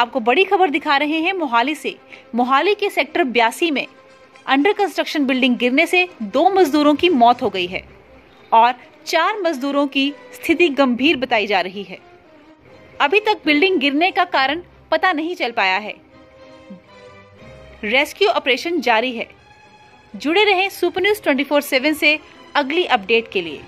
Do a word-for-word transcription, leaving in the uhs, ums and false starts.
आपको बड़ी खबर दिखा रहे हैं मोहाली से। मोहाली के सेक्टर बयासी में अंडर कंस्ट्रक्शन बिल्डिंग गिरने से दो मजदूरों की मौत हो गई है और चार मजदूरों की स्थिति गंभीर बताई जा रही है। अभी तक बिल्डिंग गिरने का कारण पता नहीं चल पाया है। रेस्क्यू ऑपरेशन जारी है। जुड़े रहें super news twenty four seven से अगली अपडेट के लिए।